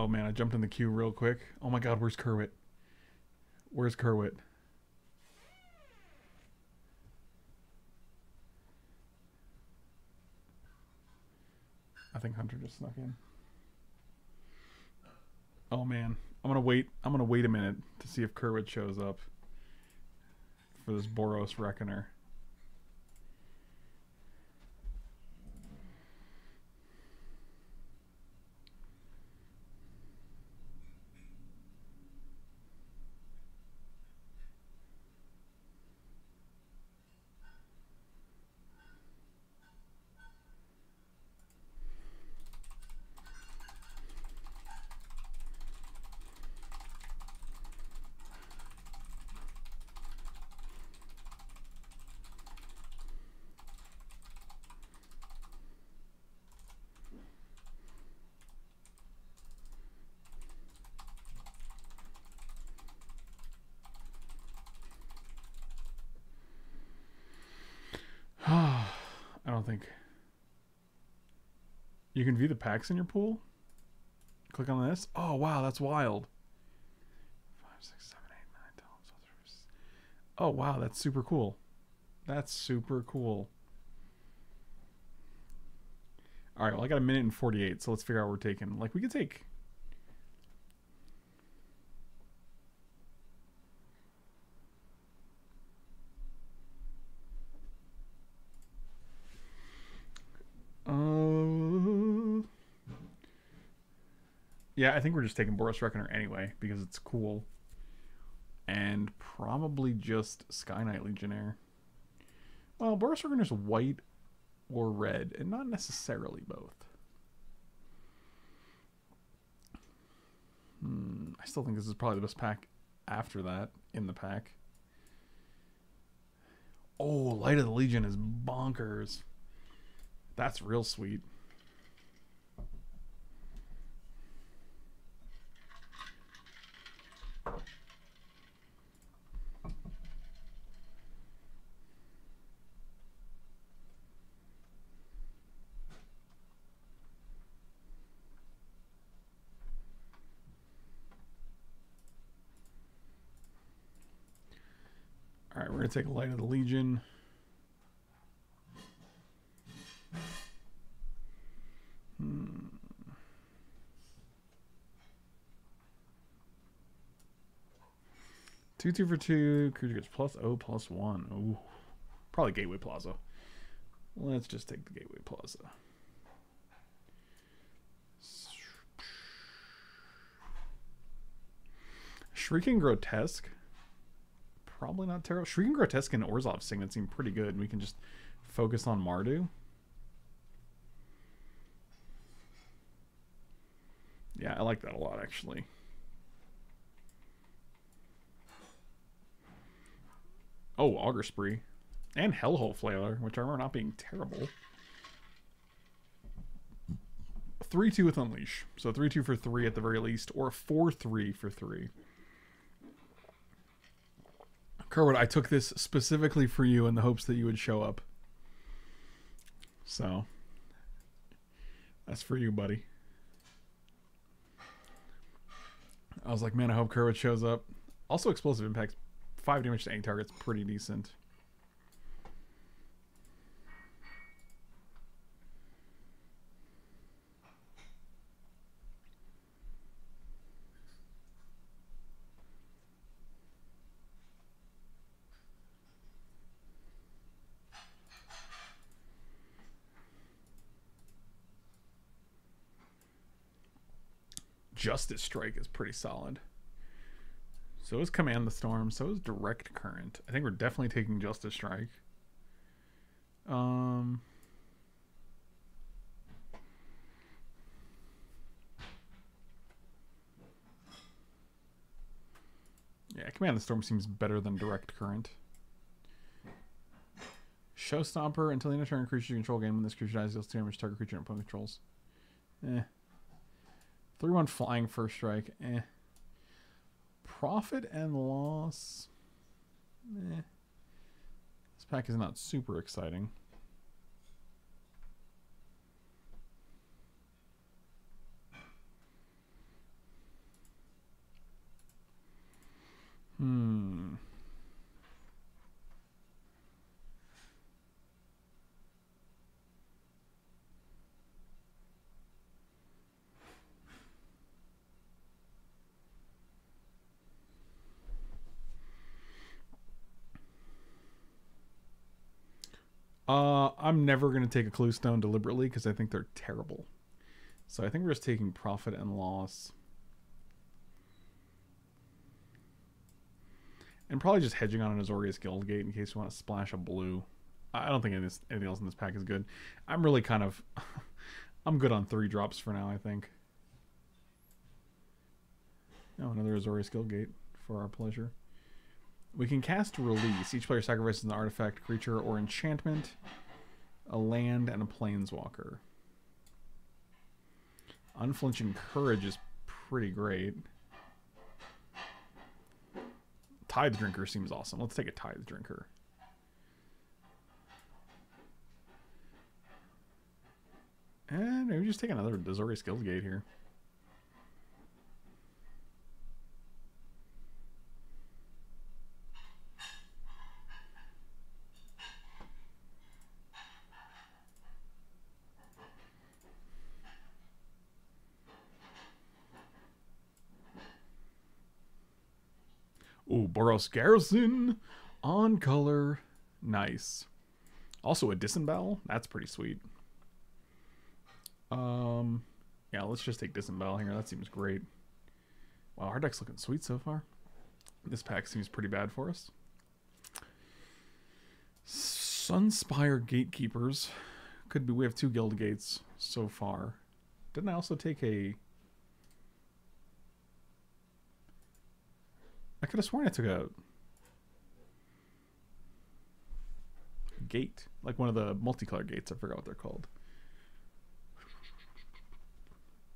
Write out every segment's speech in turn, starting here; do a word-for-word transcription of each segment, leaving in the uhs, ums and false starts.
Oh man, I jumped in the queue real quick. Oh my god, where's Kerwit? Where's Kerwit? I think Hunter just snuck in. Oh man, I'm gonna wait. I'm gonna wait a minute to see if Kerwit shows up for this Boros Reckoner. You can view the packs in your pool. Click on this. Oh wow, that's wild. five, six, seven, eight, nine, ten, eleven, twelve, thirteen. Oh wow, that's super cool. That's super cool. All right, well I got a minute and forty-eight, so let's figure out what we're taking. Like we could take. Yeah, I think we're just taking Boros Reckoner anyway, because it's cool. And probably just Sky Knight Legionnaire. Well, Boros Reckoner's white or red, and not necessarily both. Hmm, I still think this is probably the best pack after that, in the pack. Oh, Light of the Legion is bonkers. That's real sweet. Alright, we're going to take Light of the Legion. Hmm. Two, two for two. Creature gets plus oh, plus one. Ooh. Probably Gateway Plaza. Let's just take the Gateway Plaza. Shrieking Grotesque. Probably not terrible. Shrieking Grotesque and Orzhov Signet seem pretty good, and we can just focus on Mardu. Yeah, I like that a lot, actually. Oh, Augur Spree. And Hellhole Flailer, which I remember not being terrible. three two with Unleash. So three two for three at the very least, or four three for three. Kerwood, I took this specifically for you in the hopes that you would show up. So, that's for you, buddy. I was like, man, I hope Kerwood shows up. Also, Explosive Impact's five damage to any target's pretty decent. Justice Strike is pretty solid. So is Command the Storm. So is Direct Current. I think we're definitely taking Justice Strike. Um, yeah, Command the Storm seems better than Direct Current. Showstopper. Until the end of turn, creature you control game. When this creature dies, deals two damage to target creature and opponent controls. Eh. three one Flying First Strike. Eh. Profit and Loss. Eh. This pack is not super exciting. Uh, I'm never going to take a Clue Stone deliberately because I think they're terrible. So I think we're just taking Profit and Loss. And probably just hedging on an Azorius Guildgate in case you want to splash a blue. I don't think any this, anything else in this pack is good. I'm really kind of... I'm good on three drops for now, I think. Oh, another Azorius Guildgate for our pleasure. We can cast Release. Each player sacrifices an artifact, creature, or enchantment, a land, and a planeswalker. Unflinching Courage is pretty great. Tithe Drinker seems awesome. Let's take a Tithe Drinker. And maybe just take another Azorius Guildgate here. Ooh, Boros Garrison on color. Nice. Also a Disenbowel. That's pretty sweet. Um, yeah, let's just take Disenbowel here. That seems great. Wow, our deck's looking sweet so far. This pack seems pretty bad for us. Sunspire Gatekeepers. Could be. We have two Guildgates so far. Didn't I also take a... I could have sworn I took a gate. Like one of the multicolor gates. I forgot what they're called.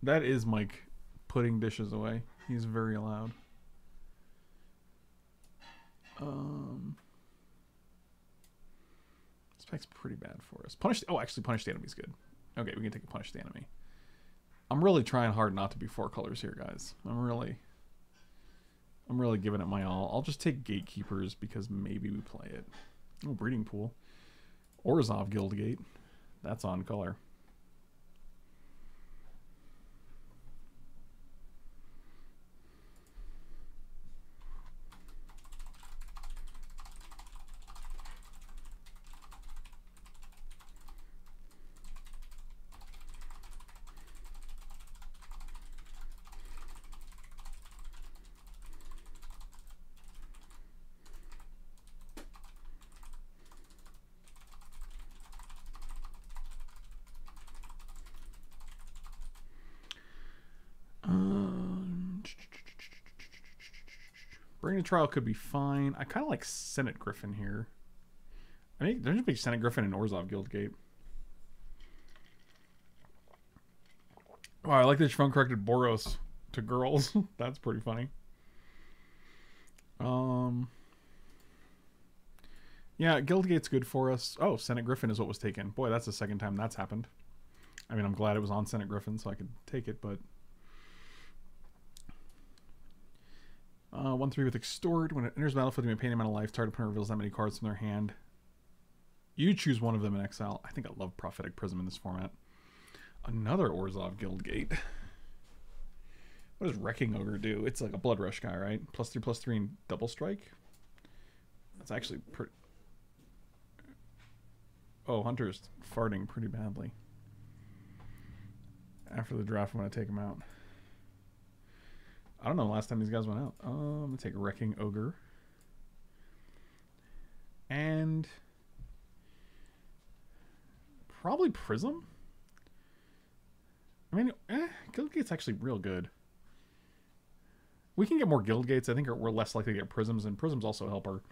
That is Mike putting dishes away. He's very loud. Um, this pack's pretty bad for us. Punish. Oh, actually, Punish the Enemy's good. Okay, we can take a Punish the Enemy. I'm really trying hard not to be four colors here, guys. I'm really... I'm really giving it my all. I'll just take Gatekeepers because maybe we play it. Oh, Breeding Pool. Orzhov Guildgate. That's on color. Bringing a Trial could be fine. I kind of like Senate Griffin here. I mean, there should be Senate Griffin and Orzhov Guildgate. Wow, I like that Shrunk corrected Boros to girls. That's pretty funny. Um, yeah, Guildgate's good for us. Oh, Senate Griffin is what was taken. Boy, that's the second time that's happened. I mean, I'm glad it was on Senate Griffin so I could take it, but... Uh, one three with Extort. When it enters battlefield, you may pay an amount of life. Target opponent reveals that many cards from their hand. You choose one of them in exile. I think I love Prophetic Prism in this format. Another Orzhov Guildgate. What does Wrecking Ogre do? It's like a Blood Rush guy, right? Plus three, plus three, and double strike. That's actually pretty... Oh, Hunter's farting pretty badly. After the draft, I'm going to take him out. I don't know the last time these guys went out. Um, I'm going to take Wrecking Ogre. And probably Prism. I mean, eh, Guildgate's actually real good. We can get more Guildgates. I think we're less likely to get Prisms, and Prisms also help our,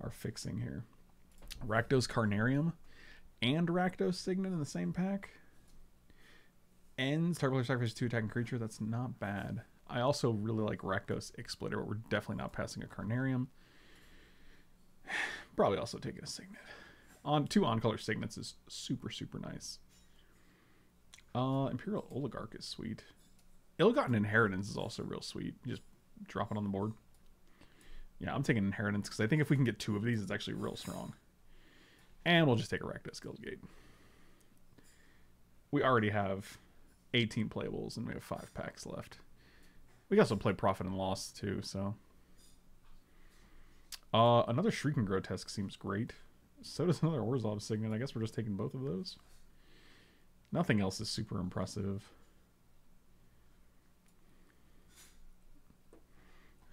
our fixing here. Rakdos Carnarium and Rakdos Signet in the same pack. Ends. Target player sacrifices two attacking creature. That's not bad. I also really like Rakdos Exploiter, but we're definitely not passing a Carnarium. Probably also taking a Signet. On two on-color Signets is super, super nice. Uh, Imperial Oligarch is sweet. Ill-gotten Inheritance is also real sweet. You just drop it on the board. Yeah, I'm taking Inheritance because I think if we can get two of these, it's actually real strong. And we'll just take a Rakdos Guildgate. We already have eighteen playables and we have five packs left. We can also play Profit and Loss, too, so... Uh, another Shrieking Grotesque seems great. So does another Orzhov Signet. I guess we're just taking both of those. Nothing else is super impressive.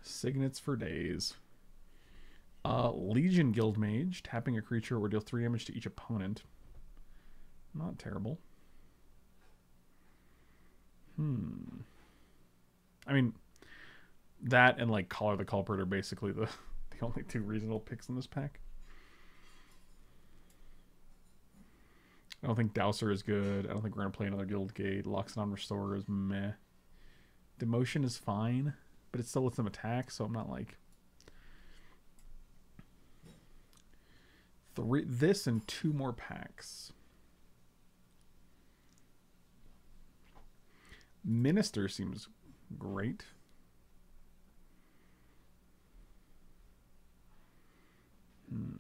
Signets for days. Uh, Legion Guildmage, tapping a creature or deal three damage to each opponent. Not terrible. Hmm. I mean, that and like Collar the Culprit are basically the, the only two reasonable picks in this pack. I don't think Dowser is good. I don't think we're going to play another Guildgate. Loxodon Restorer is meh. Demotion is fine, but it still lets them attack, so I'm not like... Three, this and two more packs. Minister seems great. Hmm.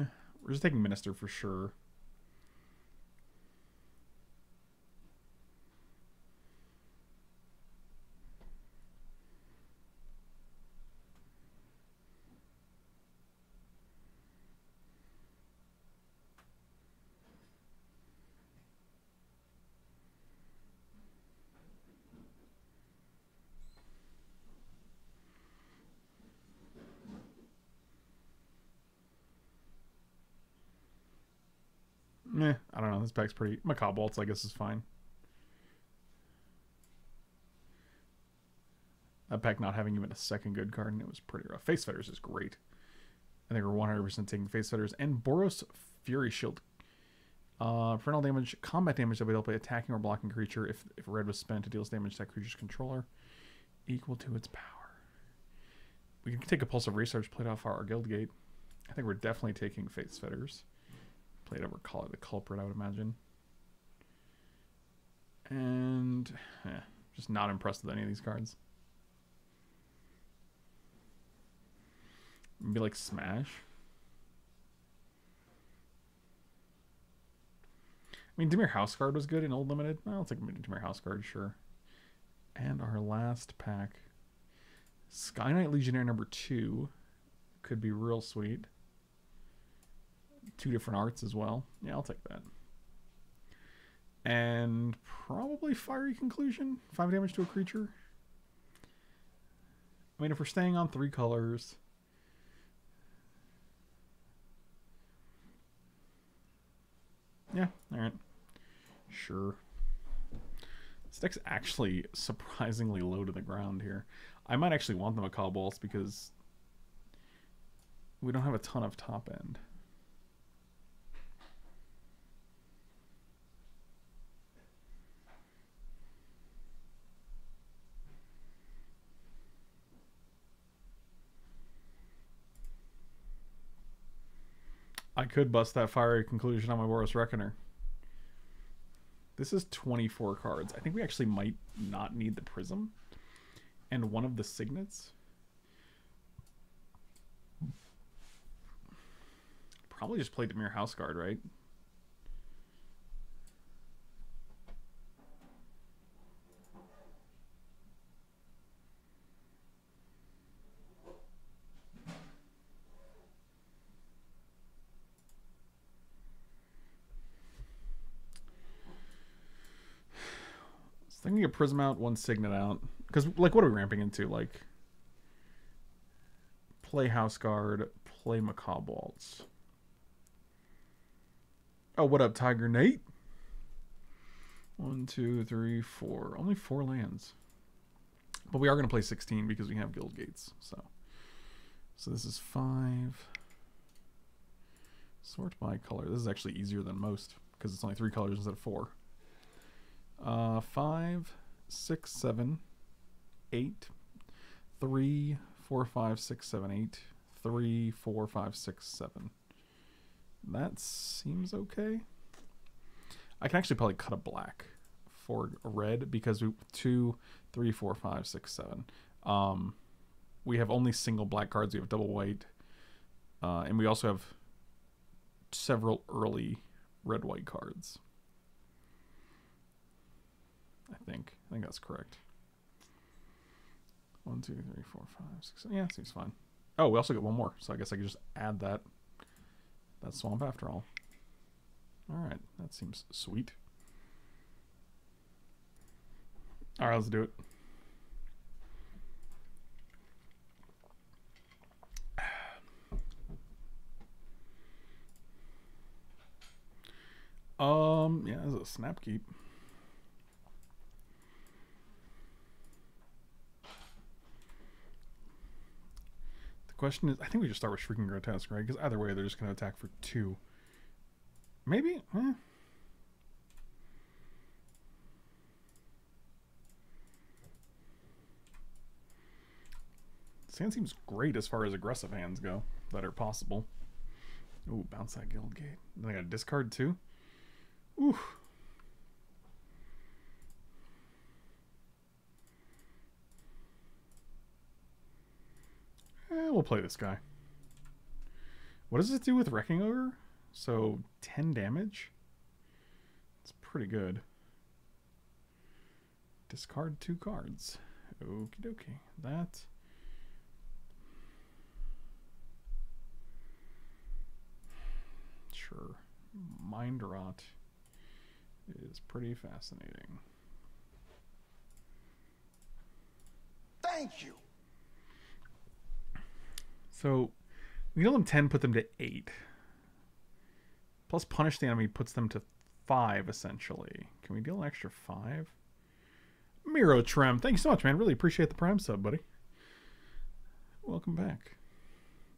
Eh, we're just taking Minister for sure. Eh, I don't know. This pack's pretty... Macabre Waltz, I guess, is fine. That pack not having even a second good card, and it was pretty rough. Face Fetters is great. I think we're one hundred percent taking Face Fetters. And Boros Fury Shield. Uh, Frontal damage, combat damage that we don't play, attacking or blocking creature. If, if red was spent, it deals damage to that creature's controller equal to its power. We can take a Pulse of Research, play it off our Guildgate. I think we're definitely taking Face Fetters. Played over Collar the Culprit, I would imagine. And eh, just not impressed with any of these cards. Maybe like Smash. I mean, Dimir Houseguard was good in Old Limited. I'll take Dimir Houseguard, sure. And our last pack, Sky Knight Legionnaire number two, could be real sweet. Two different arts as well. Yeah, I'll take that. And probably Fiery Conclusion. Five damage to a creature. I mean, if we're staying on three colors... Yeah, alright. Sure. This deck's actually surprisingly low to the ground here. I might actually want the Macabre Waltz because... we don't have a ton of top end. I could bust that Fiery Conclusion on my Boros Reckoner. This is twenty-four cards. I think we actually might not need the Prism and one of the Signets. Probably just play Dimir Houseguard, right? I can get Prism out, one Signet out. Because, like, what are we ramping into? Like, play Houseguard, play Macabre Waltz. Oh, what up, Tiger Nate? One, two, three, four. Only four lands. But we are going to play sixteen because we have Guild Gates. So, so this is five. Sort by color. This is actually easier than most because it's only three colors instead of four. Uh, five, six, seven, eight, three, four, five, six, seven, eight, three, four, five, six, seven. That seems okay. I can actually probably cut a black for a red because we two, three, four, five, six, seven. Um, we have only single black cards. We have double white, uh, and we also have several early red-white cards. I think I think that's correct. One, two, three, four, five, six, seven. Yeah, seems fine. Oh, we also get one more, so I guess I could just add that that swamp after all. Alright, that seems sweet. Alright, let's do it. Um, yeah, there's a snap keep. The question is, I think we just start with Shrieking Grotesque, right? Because either way, they're just going to attack for two. Maybe? Eh. Sand seems great as far as aggressive hands go that are possible. Ooh, bounce that Guildgate. Then I got a discard too. Oof. Eh, we'll play this guy. What does it do with Wrecking Ogre? So, ten damage? It's pretty good. Discard two cards. Okie dokie. That... Sure. Mind Rot is pretty fascinating. Thank you. So we deal them ten, put them to eight. Plus Punish the Enemy puts them to five essentially. Can we deal an extra five? Miro Trem, thank you so much, man. Really appreciate the Prime sub, buddy. Welcome back.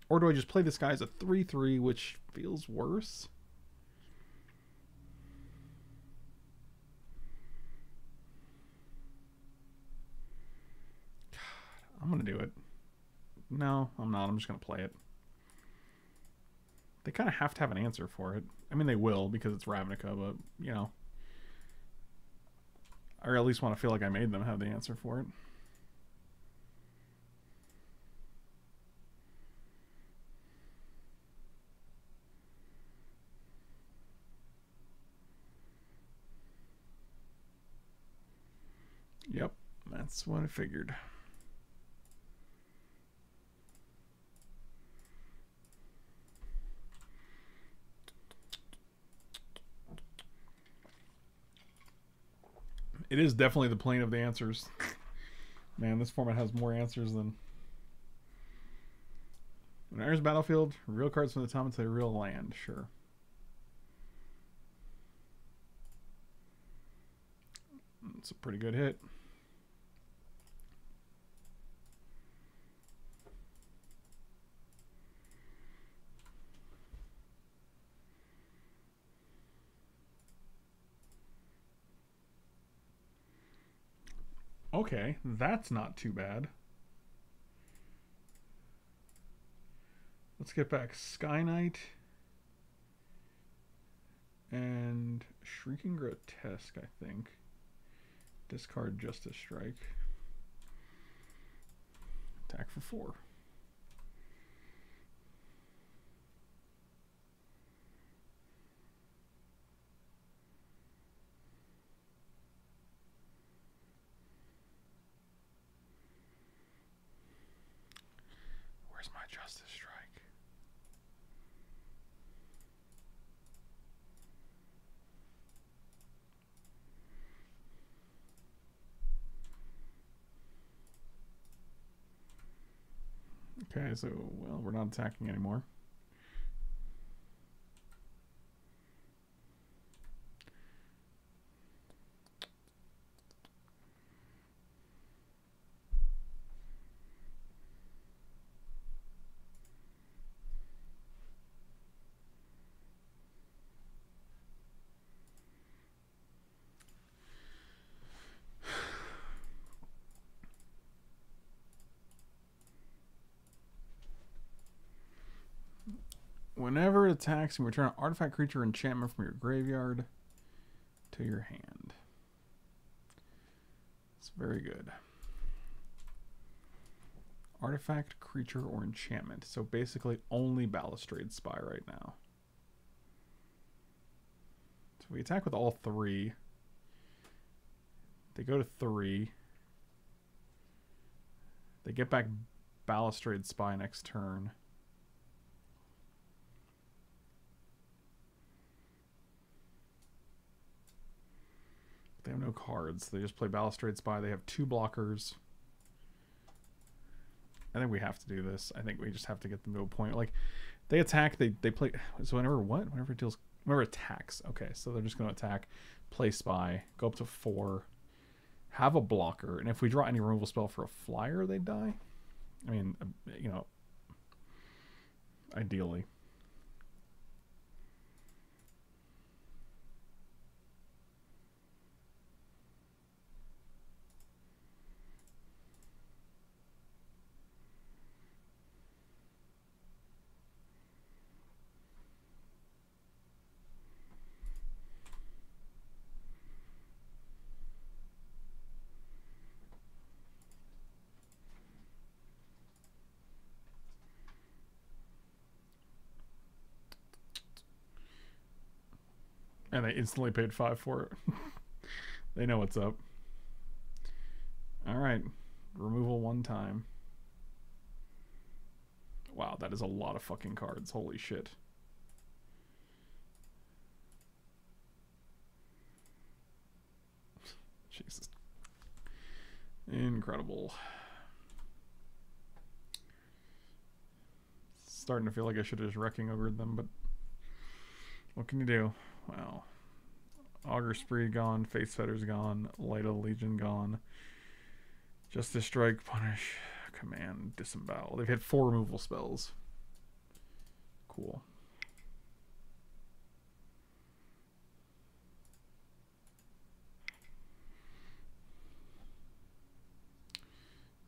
Or do I just play this guy as a three three, which feels worse? I'm going to do it. No, I'm not. I'm just going to play it. They kind of have to have an answer for it. I mean, they will because it's Ravnica, but, you know. Or at least want to feel like I made them have the answer for it. Yep, that's what I figured. It is definitely the plane of the answers. Man, this format has more answers than... When Iron's Battlefield, real cards from the top until a real land, sure. It's a pretty good hit. Okay, that's not too bad. Let's get back Sky Knight and Shrieking Grotesque, I think. Discard Justice Strike. Attack for four. Where's my Justice Strike? Okay, so, well, we're not attacking anymore. Whenever it attacks, you return an artifact, creature, enchantment from your graveyard to your hand. It's very good. Artifact, creature, or enchantment. So basically only Balustrade Spy right now. So we attack with all three. They go to three. They get back Balustrade Spy next turn. They have no cards. They just play Balustrade Spy. They have two blockers. I think we have to do this. I think we just have to get them to a point. Like, they attack. They they play. So whenever what? Whenever it deals. Whenever attacks. Okay, so they're just going to attack. Play Spy. Go up to four. Have a blocker. And if we draw any removal spell for a flyer, they die. I mean, you know, ideally. And they instantly paid five for it. They know what's up. Alright. Removal one time. Wow, that is a lot of fucking cards. Holy shit. Jesus. Incredible. Starting to feel like I should have just Wrecking Ogre'd them, but what can you do? Wow. Augur Spree gone, Face Fetters gone, Light of the Legion gone, Justice Strike, Punish, Command, Disenbowel. They've hit four removal spells. Cool.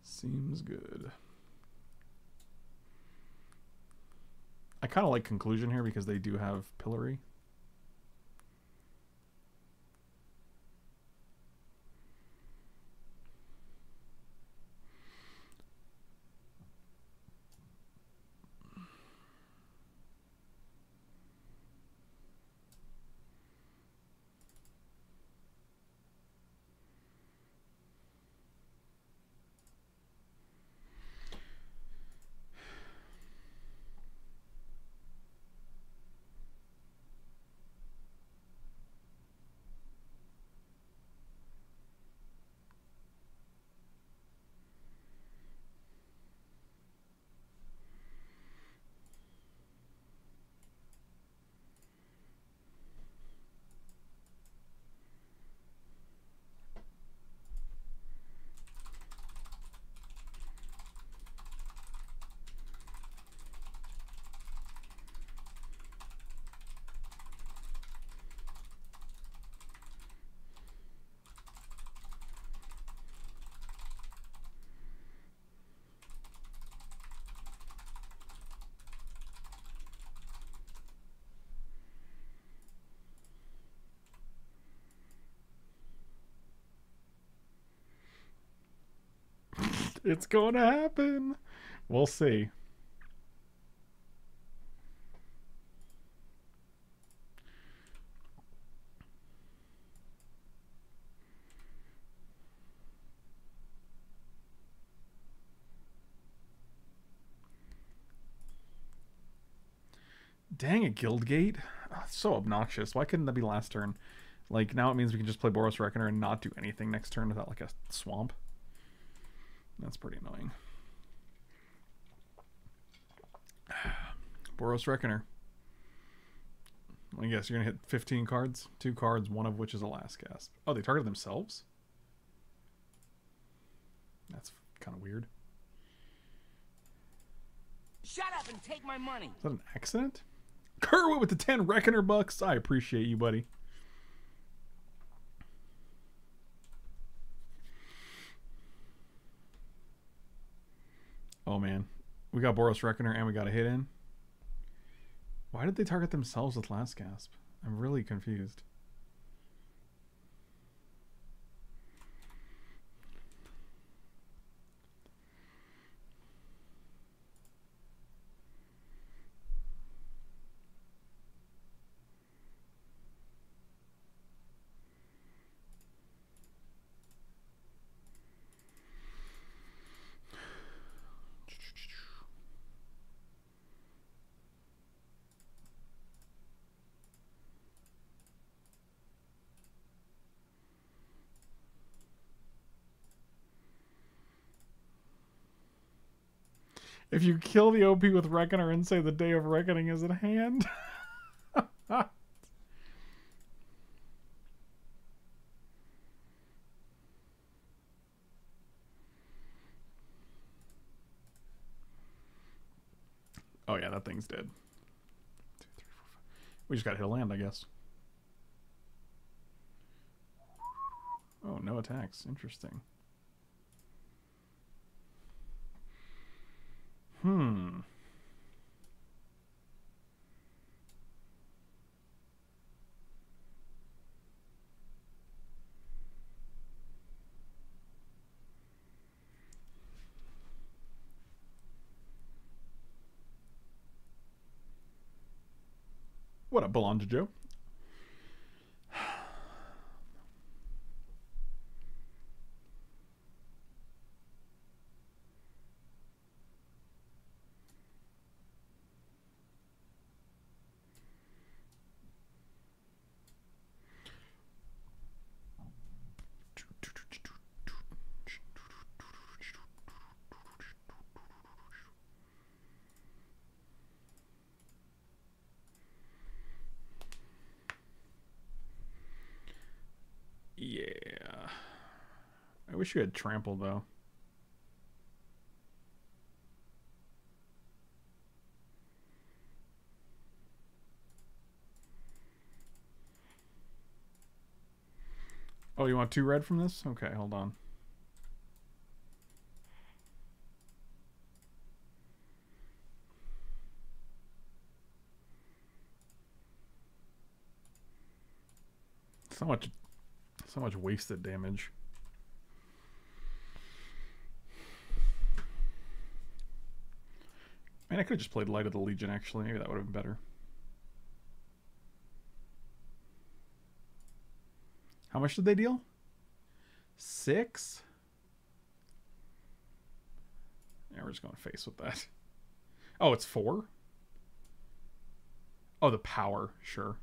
Seems good. I kind of like Conclusion here because they do have Pillory. It's going to happen. We'll see. Dang it, Guildgate. Oh, so obnoxious. Why couldn't that be last turn? Like, now it means we can just play Boros Reckoner and not do anything next turn without, like, a swamp. That's pretty annoying. Boros Reckoner. I guess you're going to hit fifteen cards. Two cards, one of which is a Last Gasp. Oh, they target themselves? That's kind of weird. Shut up and take my money. Is that an accident? Kerwit with the ten Reckoner bucks. I appreciate you, buddy. Oh man, we got Boros Reckoner and we got a hit in. Why did they target themselves with Last Gasp? I'm really confused. If you kill the O P with Reckoner and say the Day of Reckoning is at hand. Oh yeah, that thing's dead. We just got hit a land, I guess. Oh, no attacks. Interesting. Hmm. What up, Belong to Joe? I wish you had trample though. Oh, you want two red from this? Okay, hold on. So much, so much wasted damage. Man, I could have just played Light of the Legion, actually. Maybe that would have been better. How much did they deal? Six? Yeah, we're just going face with that. Oh, it's four? Oh, the power. Sure.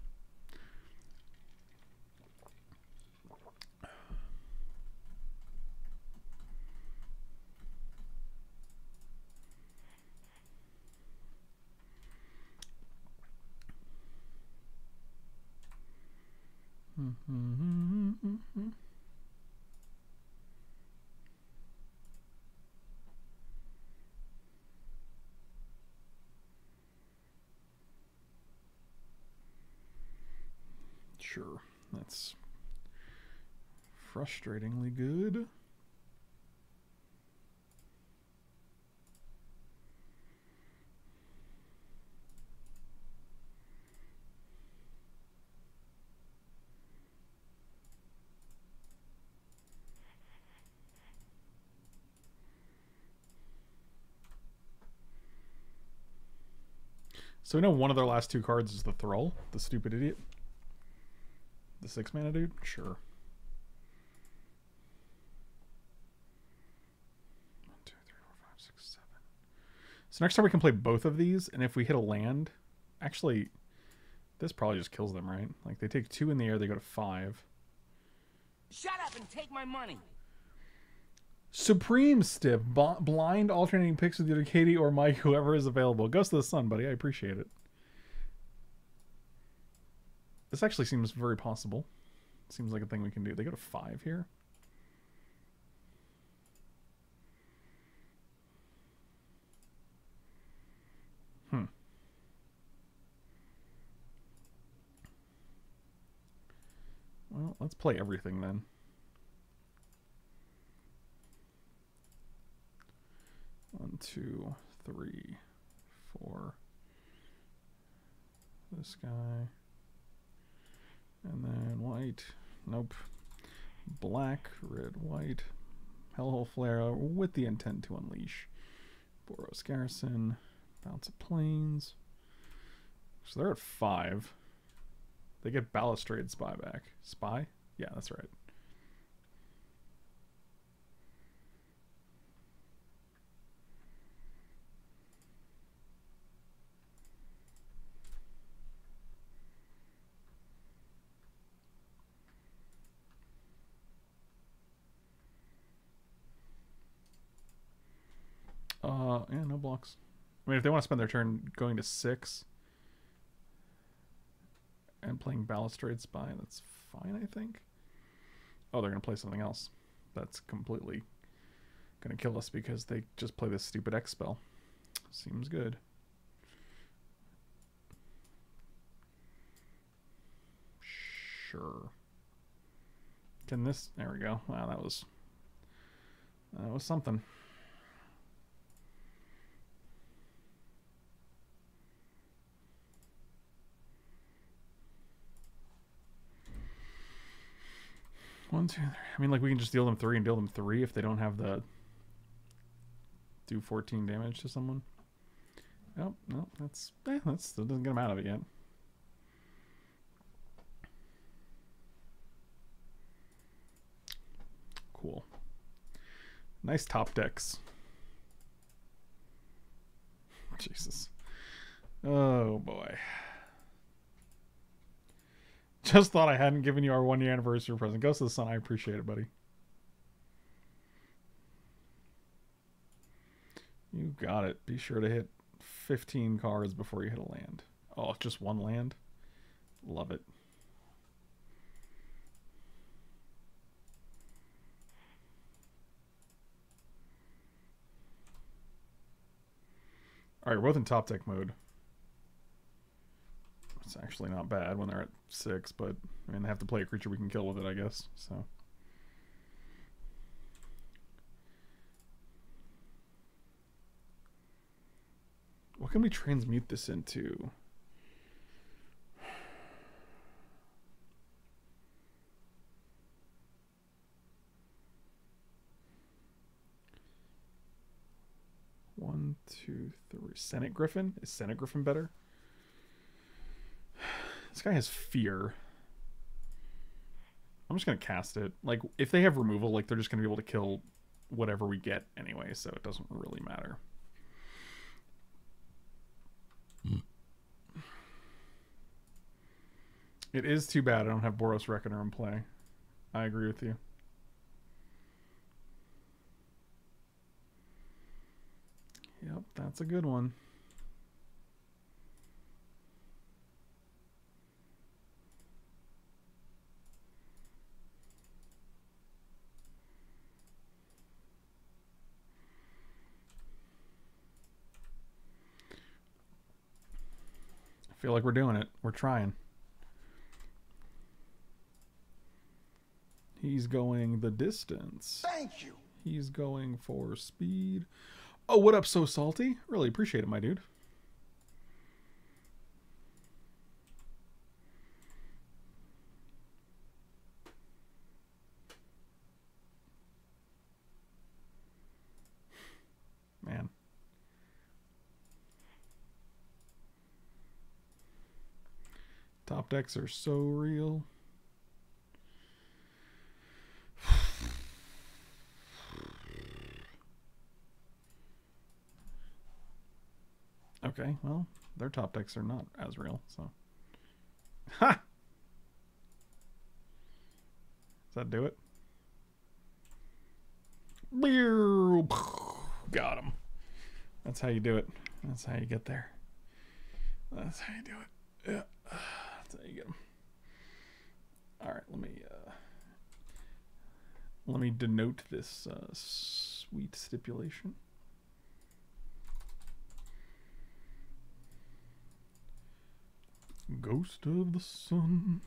Mm-hmm, mm-hmm. Sure, that's frustratingly good. So we know one of their last two cards is the Thrall, the stupid idiot. The six mana dude? Sure. One, two, three, four, five, six, seven. So next time we can play both of these, and if we hit a land, actually, this probably just kills them, right? Like, they take two in the air, they go to five. Shut up and take my money! Supreme Stiff, blind alternating picks with either Katie or Mike, whoever is available. Goes to the sun, buddy. I appreciate it. This actually seems very possible. Seems like a thing we can do. They go to five here. Hmm. Well, let's play everything then. One, two, three, four. This guy. And then white. Nope. Black, red, white. Hellhole Flare with the intent to unleash. Boros Garrison. Bounce of Plains. So they're at five. They get Balustrade Spy back. Spy? Yeah, that's right. blocks. I mean, if they want to spend their turn going to six and playing Balustrade Spy, that's fine, I think. Oh, they're going to play something else. That's completely going to kill us because they just play this stupid X spell. Seems good. Sure. Can this... There we go. Wow, that was... That was something. One, two, three. I mean, like, we can just deal them three and deal them three if they don't have the... Do fourteen damage to someone. Nope, oh, nope, that's... Eh, that's that doesn't get them out of it yet. Cool. Nice top decks. Jesus. Oh boy. Just thought I hadn't given you our one year anniversary present. Ghost of the Sun, I appreciate it, buddy. You got it. Be sure to hit fifteen cards before you hit a land. Oh, just one land? Love it. All right, we're both in top deck mode. It's actually not bad when they're at six, but I mean, they have to play a creature we can kill with it, I guess. So. What can we transmute this into? One, two, three. Senate Griffin? Is Senate Griffin better? This guy has fear. I'm just going to cast it. Like, if they have removal, like, they're just going to be able to kill whatever we get anyway, so it doesn't really matter. Mm. It is too bad I don't have Boros Reckoner in play. I agree with you. Yep, that's a good one. I feel like we're doing it. We're trying. He's going the distance. Thank you. He's going for speed. Oh, what up, So Salty? Really appreciate it, my dude. Man. Top decks are so real. Okay, well, their top decks are not as real, so. Ha! Does that do it? Got him. That's how you do it. That's how you get there. That's how you do it. Yeah. That's how you get him. Alright, let me, uh... let me denote this, uh, sweet stipulation. Ghost of the Sun.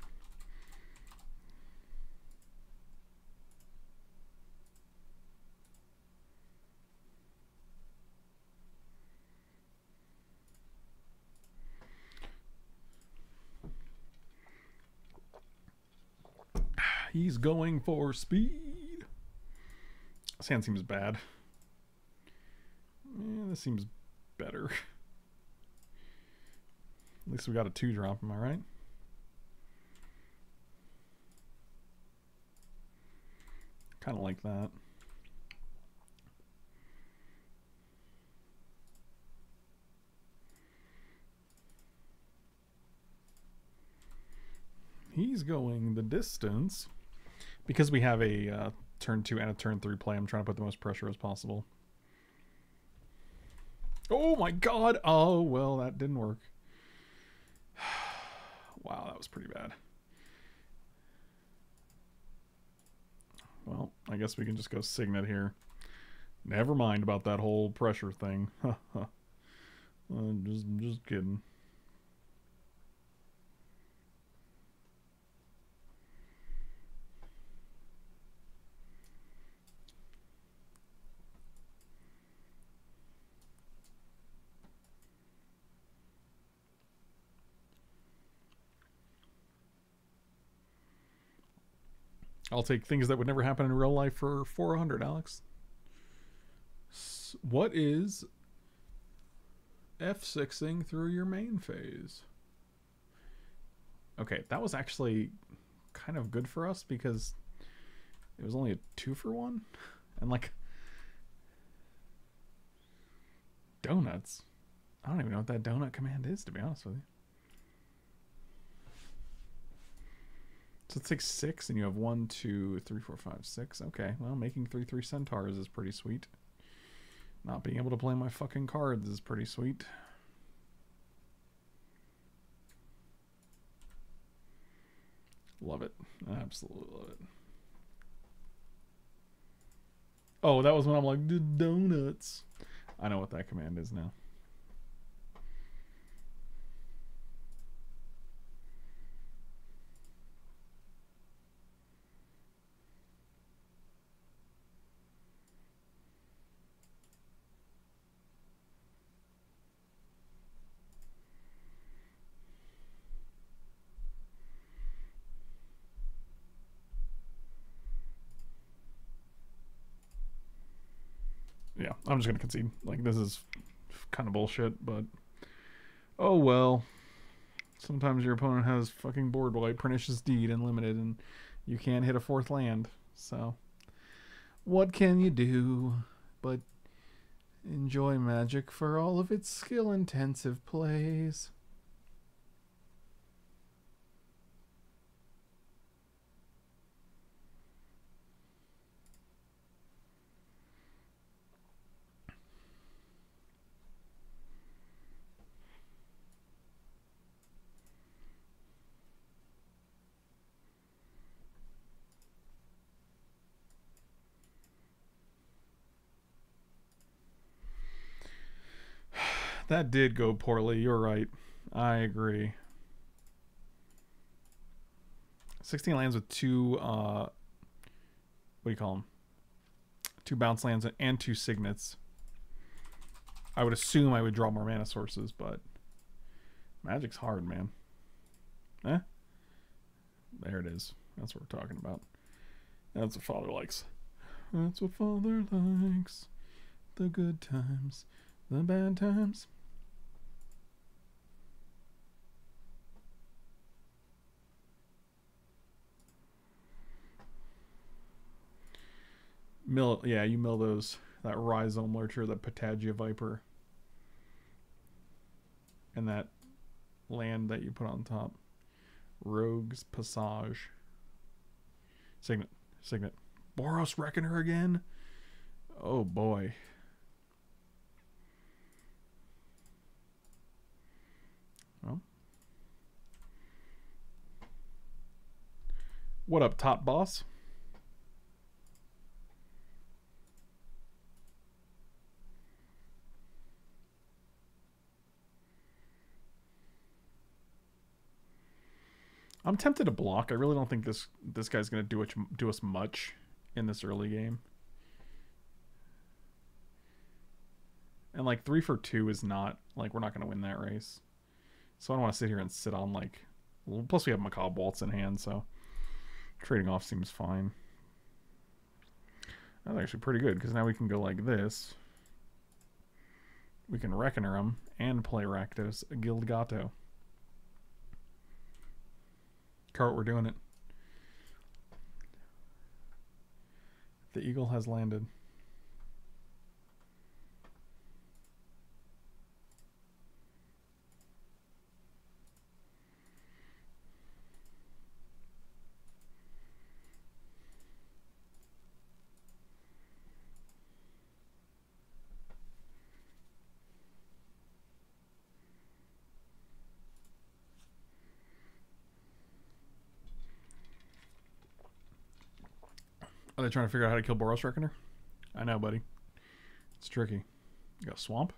He's going for speed. This hand seems bad. Yeah, this seems better. At least we got a two drop, am I right? Kind of like that. He's going the distance. Because we have a uh, turn two and a turn three play, I'm trying to put the most pressure as possible. Oh my god. Oh, well, that didn't work. Wow, that was pretty bad. Well, I guess we can just go Signet here. Never mind about that whole pressure thing. I'm just, just kidding. I'll take things that would never happen in real life for four hundred, Alex. What is F sixing through your main phase? Okay, that was actually kind of good for us because it was only a two for one. And like, donuts. I don't even know what that donut command is, to be honest with you. So it's like six, and you have one, two, three, four, five, six. Okay, well, making three, three centaurs is pretty sweet. Not being able to play my fucking cards is pretty sweet. Love it. Absolutely love it. Oh, that was when I'm like, the donuts. I know what that command is now. Yeah, I'm just going to concede. Like, this is kind of bullshit, but... Oh, well. Sometimes your opponent has fucking board wipe, Pernicious Deed, and Limited, and you can't hit a fourth land. So, what can you do but enjoy Magic for all of its skill-intensive plays? That did go poorly. You're right. I agree. sixteen lands with two, uh, what do you call them? Two bounce lands and two signets. I would assume I would draw more mana sources, but Magic's hard, man. Eh? There it is. That's what we're talking about. That's what Father likes. That's what Father likes. The good times, the bad times. Mill, yeah, you mill those, that Rhizome Lurcher, that Patagia Viper, and that land that you put on top. Rogue's Passage. Signet, Signet. Boros Reckoner again? Oh boy. Well. What up, top boss? I'm tempted to block. I really don't think this this guy's gonna do it, do us much in this early game. And like three for two is not like, we're not gonna win that race. So I don't want to sit here and sit on like... Plus we have Macabre Waltz in hand, so trading off seems fine. That's actually pretty good, because now we can go like this. We can Reckoner him and play Rakdos Guildgate. Cart, we're doing it. The eagle has landed. Are they trying to figure out how to kill Boros Reckoner? I know, buddy. It's tricky. You got Swamp?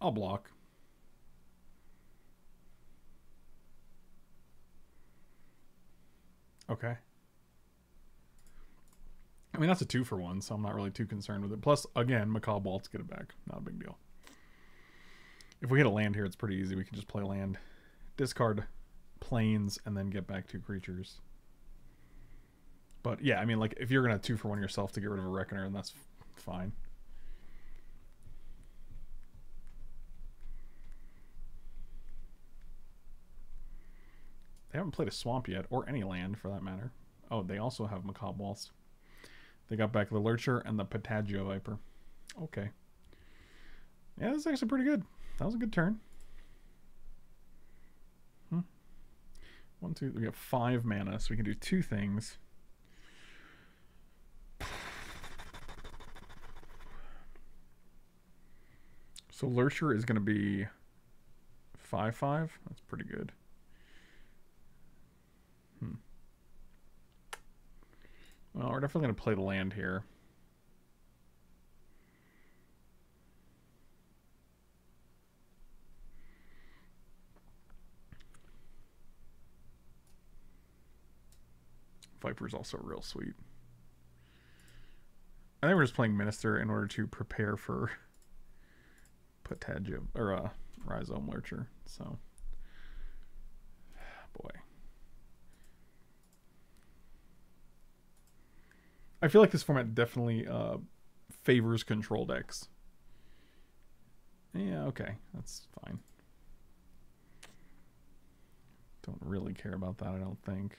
I'll block. Okay. I mean, that's a two for one, so I'm not really too concerned with it. Plus, again, Macabre Waltz get it back. Not a big deal. If we hit a land here, it's pretty easy. We can just play land, discard planes, and then get back two creatures. But yeah, I mean, like, if you're going to two for one yourself to get rid of a Reckoner, then that's fine. They haven't played a swamp yet, or any land for that matter. Oh, they also have Macabre Waltz. They got back the Lurcher and the Patagia Viper. Okay. Yeah, that's actually pretty good. That was a good turn. Hmm. One, two, we got five mana, so we can do two things. So Lurcher is going to be five five. That's pretty good. Hmm. Well, we're definitely going to play the land here. Viper's also real sweet. I think we're just playing Minister in order to prepare for Patagia, or uh, Rhizome Lurcher, so. Boy. I feel like this format definitely uh, favors control decks. Yeah, okay. That's fine. Don't really care about that, I don't think.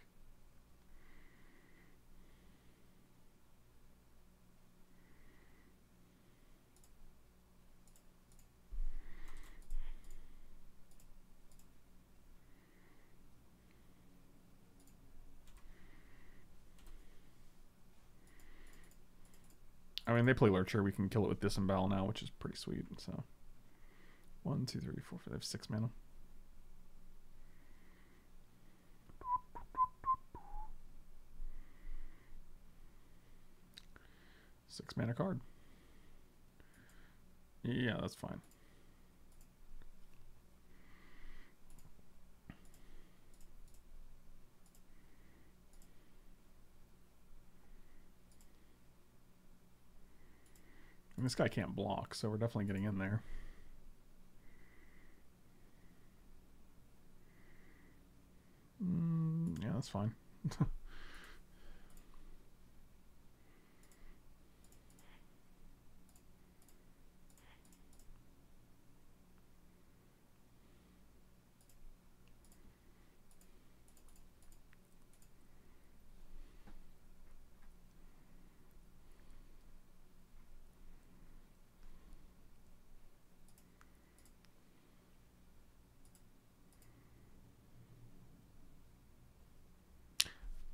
I mean, they play Lurcher. We can kill it with Disenbowel now, which is pretty sweet. So, one, two, three, four, five. They have six mana. Six mana card. Yeah, that's fine. This guy can't block, so we're definitely getting in there. Mm, yeah, that's fine.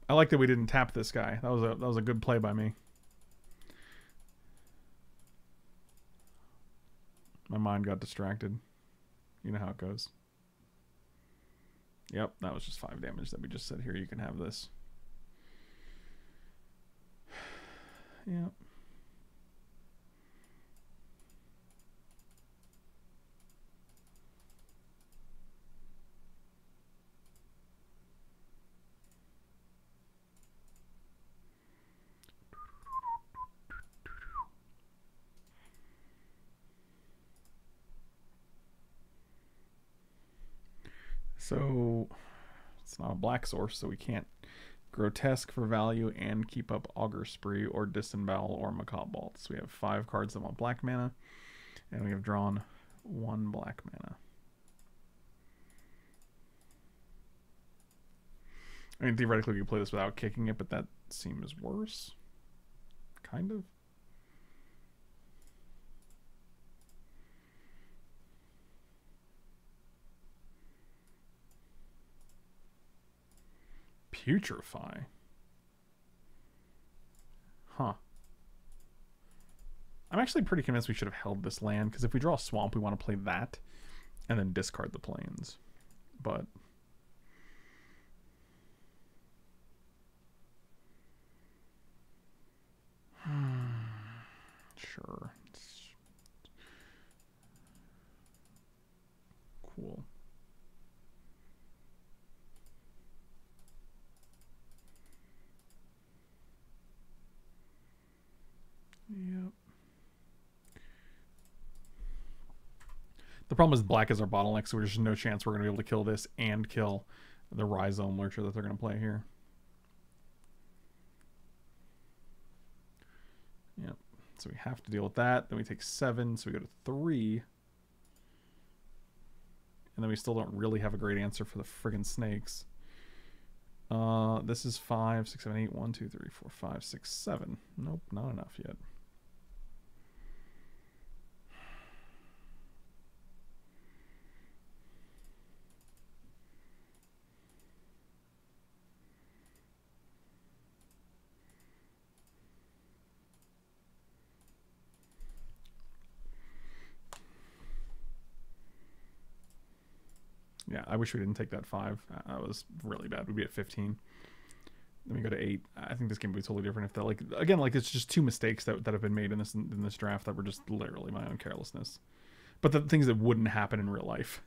I like that we didn't tap this guy. That was a that was a good play by me. My mind got distracted. You know how it goes. Yep, that was just five damage that we just said. Here, you can have this. Yep. So, it's not a black source, so we can't grotesque for value and keep up Augur Spree or Disenbowel or Macabre Waltz. So we have five cards that want black mana, and we have drawn one black mana. I mean, theoretically, we could play this without kicking it, but that seems worse. Kind of. Putrefy. Huh. I'm actually pretty convinced we should have held this land, because if we draw a swamp, we want to play that. and then discard the planes. But sure, it's cool. Yep. The problem is black is our bottleneck, so there's just no chance we're going to be able to kill this and kill the Rhizome Lurcher that they're going to play here. Yep. So we have to deal with that. Then we take seven, so we go to three. And then we still don't really have a great answer for the friggin' snakes. Uh, this is five, six, seven, eight, one, two, three, four, five, six, seven. Nope, not enough yet. Yeah, I wish we didn't take that five. That was really bad. We'd be at fifteen. Then we go to eight. I think this game would be totally different if that, like, again, like, it's just two mistakes that that have been made in this in this draft that were just literally my own carelessness. But the things that wouldn't happen in real life.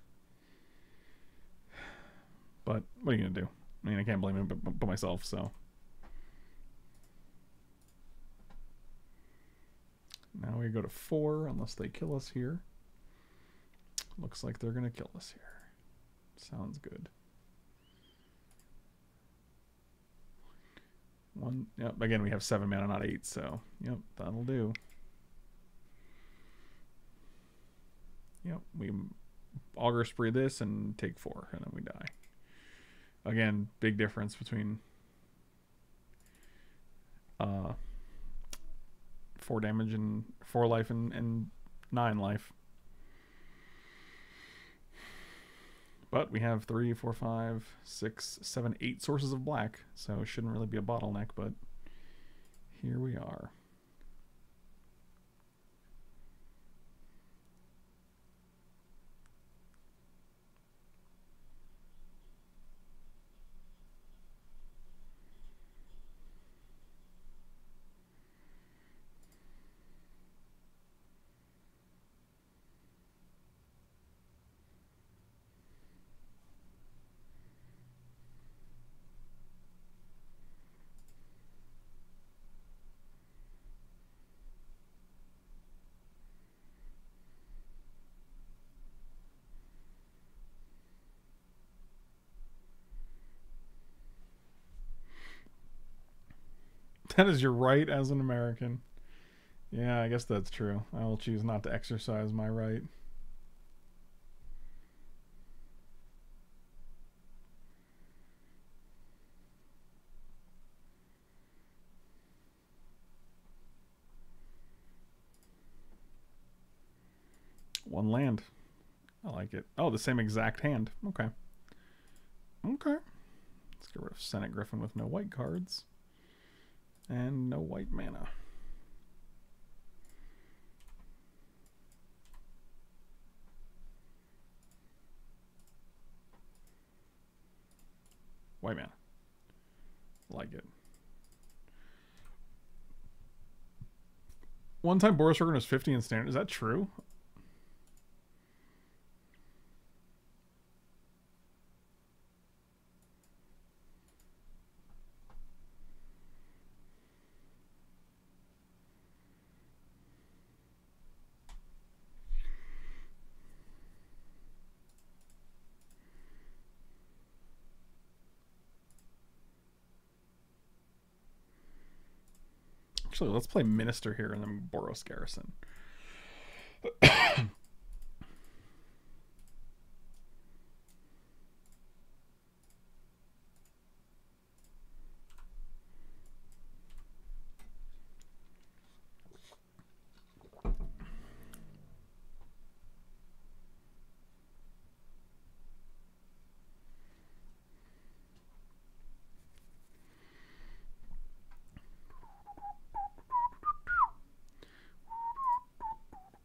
But what are you gonna do? I mean, I can't blame him, but, but myself. So now we go to four, unless they kill us here. Looks like they're gonna kill us here. Sounds good. One, yep, again, we have seven mana, not eight, so yep, that'll do. Yep, we Augur Spree this and take four, and then we die. Again, big difference between uh, four damage and four life and, and nine life. But we have three, four, five, six, seven, eight sources of black, so it shouldn't really be a bottleneck, but here we are. That is your right as an American. Yeah, I guess that's true. I will choose not to exercise my right. One land. I like it. Oh, the same exact hand. Okay. Okay. Let's get rid of Senate Griffin with no white cards. And no white mana. White mana. Like it. One time Boros Reckoner was fifty in standard. Is that true? Actually, let's play Minister here and then Boros Garrison.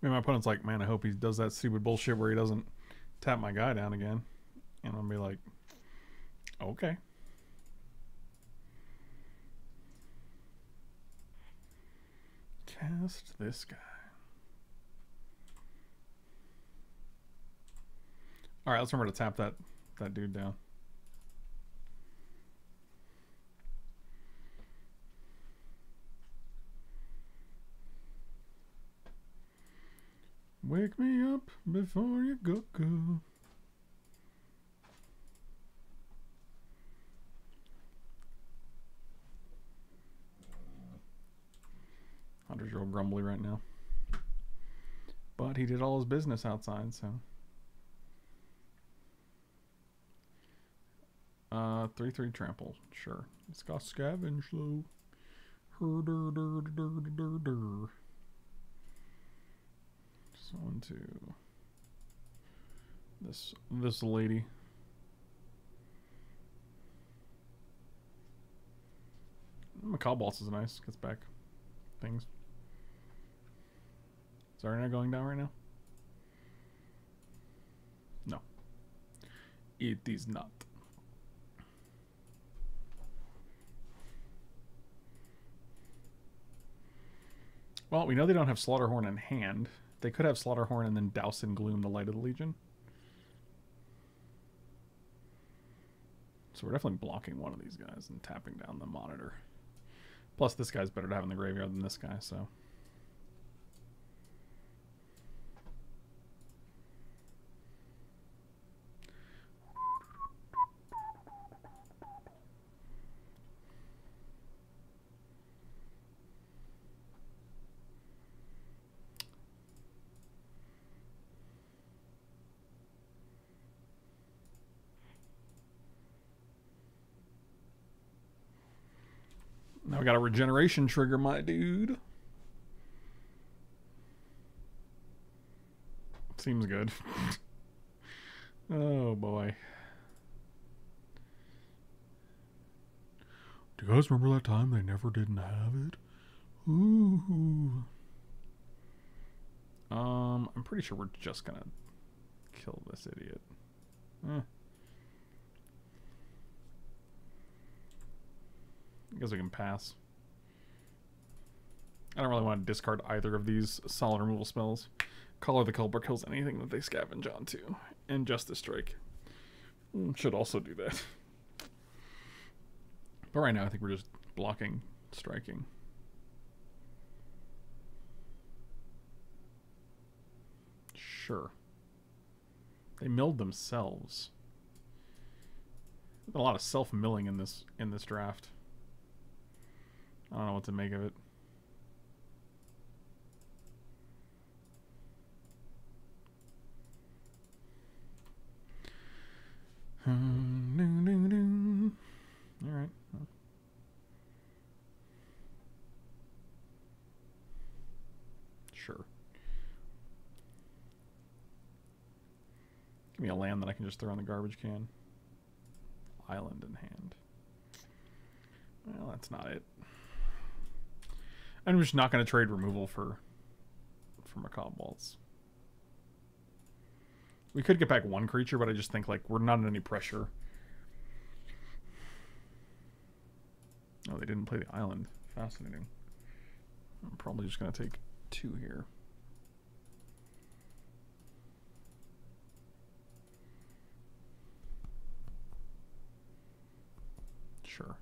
My opponent's like, man, I hope he does that stupid bullshit where he doesn't tap my guy down again, and I'll be like, okay. Cast this guy. All right, let's remember to tap that that dude down. Wake me up before you go go. Hunter's real grumbly right now, but he did all his business outside, so. Uh, three three trample, sure. It's got scavenge though. Her der der der der der. Just one two. This this lady. Macabre Waltz is nice. Gets back things. Is Arena going down right now? No. It is not. Well, we know they don't have Slaughterhorn in hand. They could have Slaughterhorn and then douse in gloom the Light of the Legion. So we're definitely blocking one of these guys and tapping down the monitor. Plus, this guy's better to have in the graveyard than this guy, so. Now we got a regeneration trigger, my dude. Seems good. Oh boy. Do you guys remember that time they never didn't have it? Ooh. Um, I'm pretty sure we're just gonna kill this idiot. Eh. I guess we can pass. I don't really want to discard either of these solid removal spells. Collar the Culprit kills anything that they scavenge onto. And Justice Strike should also do that. But right now I think we're just blocking, striking. Sure. They milled themselves. There's a lot of self-milling in this in this draft. I don't know what to make of it. All right. Sure. Give me a land that I can just throw in the garbage can. Island in hand. Well, that's not it. I'm just not going to trade removal for, for Macabre Waltz. We could get back one creature, but I just think, like, we're not in any pressure. Oh, they didn't play the island. Fascinating. I'm probably just going to take two here. Sure.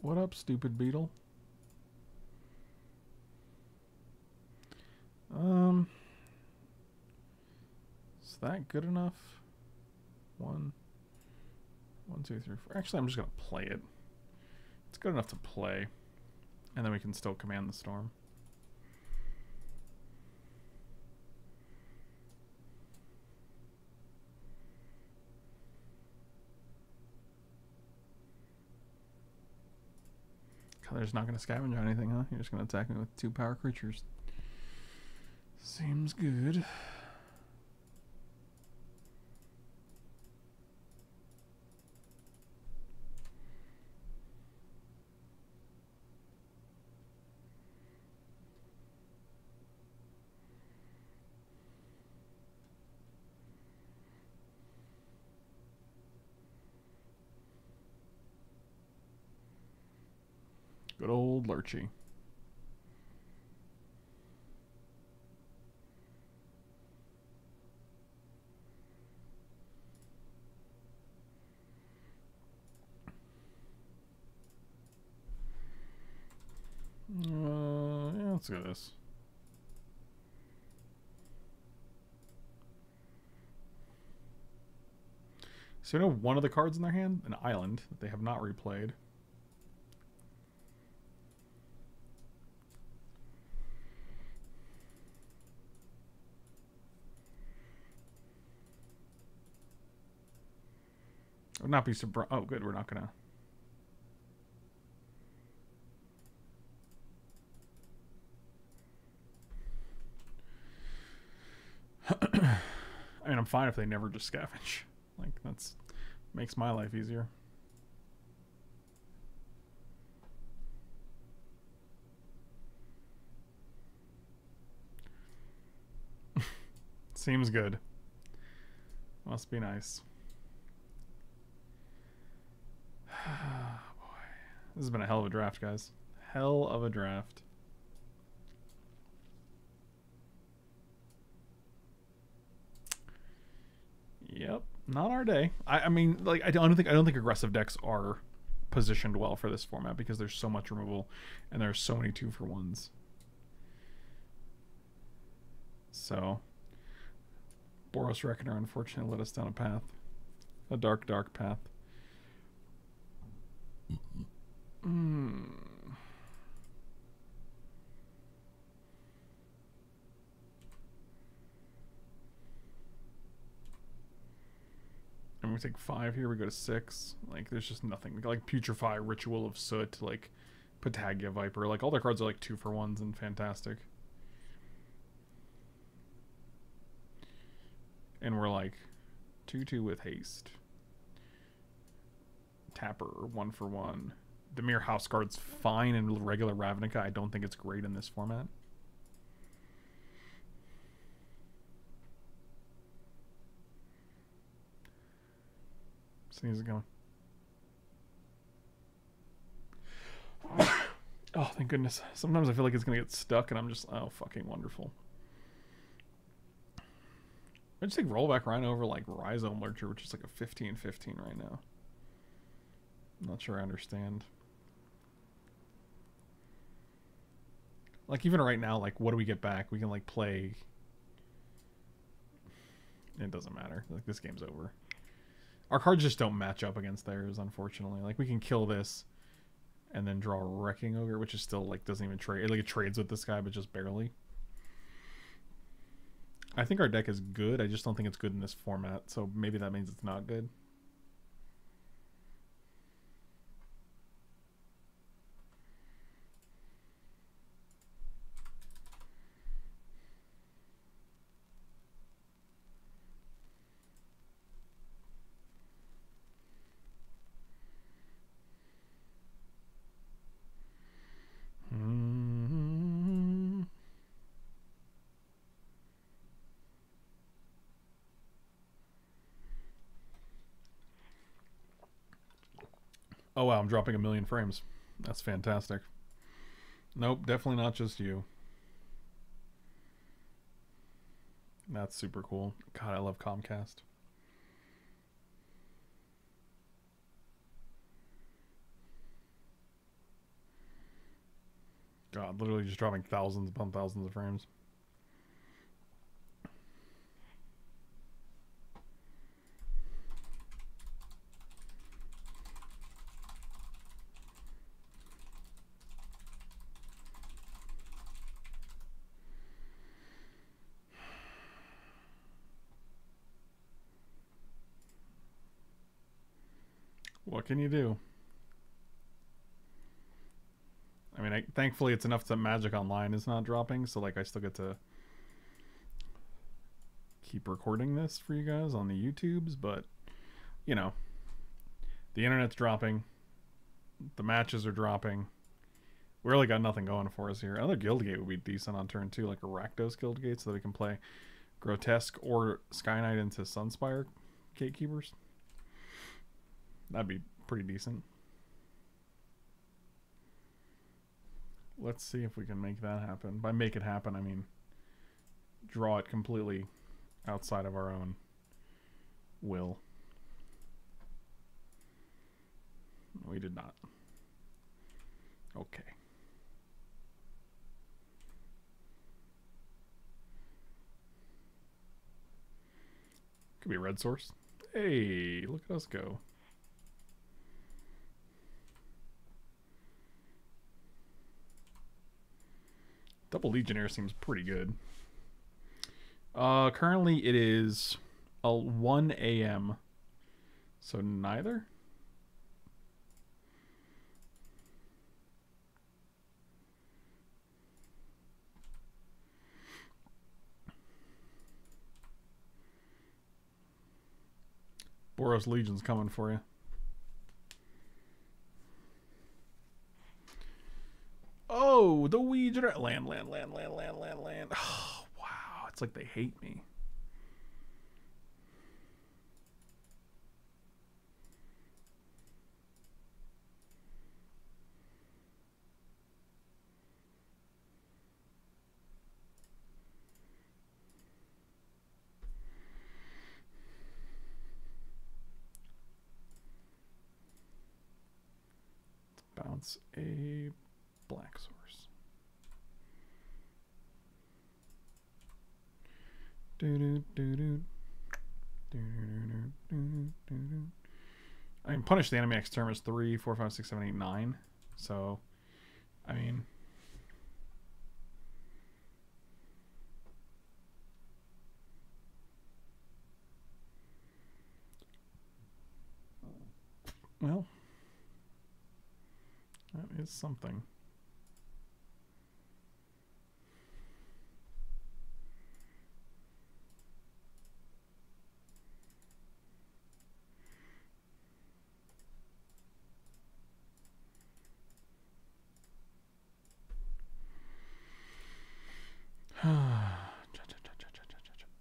What up, stupid beetle? Um, is that good enough? One, one, two, three, four. Actually, I'm just gonna play it. It's good enough to play, and then we can still command the storm. God, they're just not gonna scavenge or anything, huh? You're just gonna attack me with two power creatures. Seems good. Good old Lurchy. Uh, yeah, let's go this. So I know one of the cards in their hand, an island that they have not replayed. I would not be surprised. Oh, good. We're not gonna. I mean, I'm fine if they never just scavenge. Like, that's makes my life easier. Seems good. Must be nice. Oh, boy. This has been a hell of a draft, guys. Hell of a draft. Yep. Not our day. I, I mean, like, I don't think I don't think aggressive decks are positioned well for this format because there's so much removal and there's so many two for ones. So, Boros Reckoner unfortunately led us down a path, a dark, dark path. Mm. And we take five here, we go to six. Like, there's just nothing. Like, Putrefy, Ritual of Soot, like, Patagia Viper. Like, all their cards are, like, two for ones and fantastic. And we're, like, two, two with haste. Tapper, one for one. Dimir Houseguard's fine in regular Ravnica. I don't think it's great in this format. Sneeze is going. Oh, thank goodness. Sometimes I feel like it's going to get stuck, and I'm just, oh, fucking wonderful. I just take Rollback Rhino over, like, Rhizome Lurcher, which is like a fifteen fifteen right now. I'm not sure I understand. Like, even right now, like, what do we get back? We can, like, play... It doesn't matter. Like, this game's over. Our cards just don't match up against theirs, unfortunately. Like, we can kill this and then draw Wrecking Ogre, which is still, like, doesn't even trade. Like, it trades with this guy, but just barely. I think our deck is good. I just don't think it's good in this format, so maybe that means it's not good. Oh, wow, I'm dropping a million frames. That's fantastic. Nope, definitely not just you. That's super cool. God, I love Comcast. God, literally just dropping thousands upon thousands of frames. What can you do? I mean, I, thankfully it's enough that Magic Online is not dropping, so like I still get to keep recording this for you guys on the YouTubes, but you know, the internet's dropping, the matches are dropping. We really got nothing going for us here. Another Guildgate would be decent on turn two, like a Rakdos Guildgate, so that we can play Grotesque or Sky Knight into Sunspire Gatekeepers. That'd be pretty decent. Let's see if we can make that happen. By make it happen, I mean draw it completely outside of our own will. We did not. Okay. Could be a red source. Hey, look at us go. Double Legionnaire seems pretty good. Uh, currently it is a one A M So neither? Boros Legion's coming for you. Oh, the Ouija... Land, land, land, land, land, land, land. Oh, wow. It's like they hate me. Bounce a black source. I mean, Punish the Enemy next turn is three, four, five, six, seven, eight, nine. So, I mean... Well... That is something.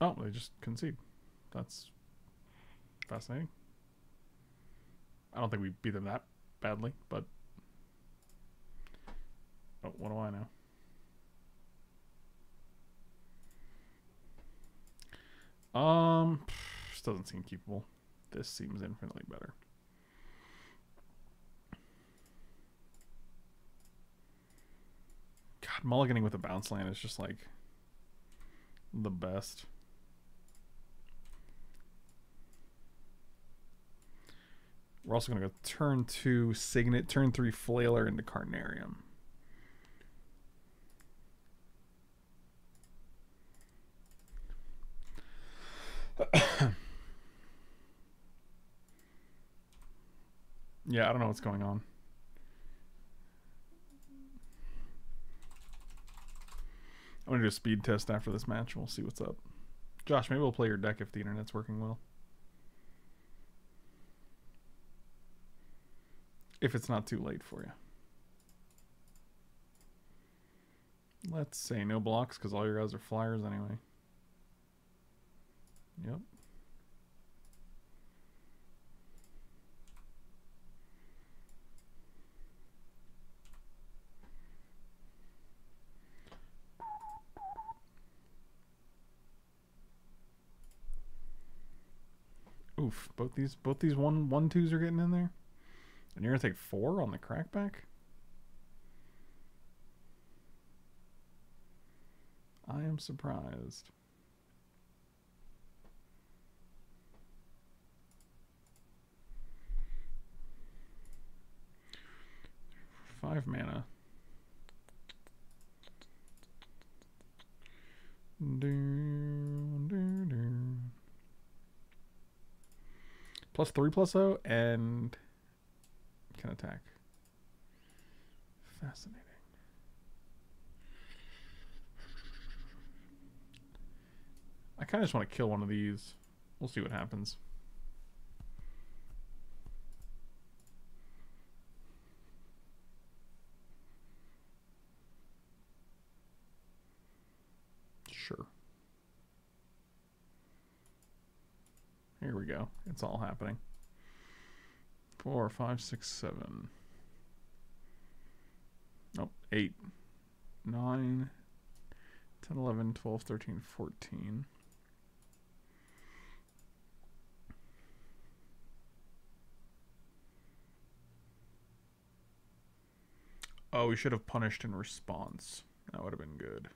Oh, they just concede. That's fascinating. I don't think we beat them that badly, but... Oh, what do I know? Um, pff, doesn't seem keepable. This seems infinitely better. God, mulliganing with a bounce land is just like the best. We're also gonna go turn two Signet, turn three Flailer into Carnarium. Yeah, I don't know what's going on. I'm gonna do a speed test after this match and we'll see what's up. Josh, maybe we'll play your deck if the internet's working well. If it's not too late for you. Let's say no blocks because all your guys are flyers anyway. Yep. Oof, both these both these one one twos are getting in there. And you're gonna take four on the crackback? I am surprised. Five mana. Plus three, plus oh, and can attack. Fascinating. I kind of just want to kill one of these. We'll see what happens. Sure. Here we go. It's all happening. Four, five, six, seven. Oh, eight. nine, ten, eleven, twelve, thirteen, fourteen. Oh, we should have punished in response. That would have been good.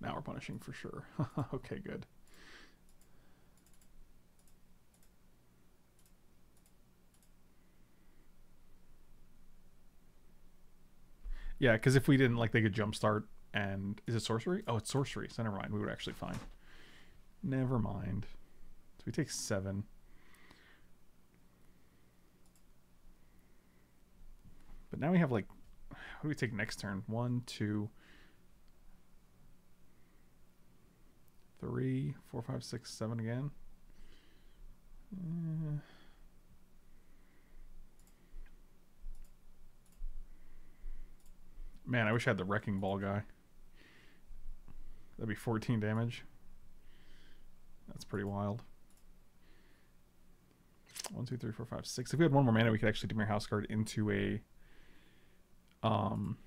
Now we're punishing for sure. Okay, good. Yeah, because if we didn't, like, they could jumpstart and... Is it sorcery? Oh, it's sorcery. So never mind. We would actually fine. Never mind. So we take seven. But now we have, like, what do we take next turn? One, two, three, four, five, six, seven again. Uh, man, I wish I had the wrecking ball guy. That'd be fourteen damage. That's pretty wild. One, two, three, four, five, six. If we had one more mana, we could actually Dimir Houseguard into a... Um,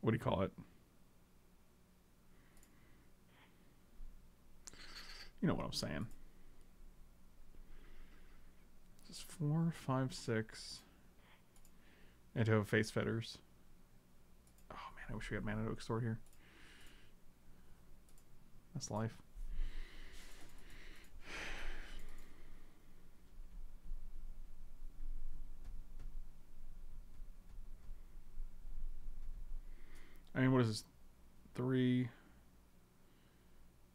what do you call it? You know what I'm saying. Just four, five, six. And to have Face Fetters. Oh man, I wish we had mana to extort here. That's life. I mean, what is this? three,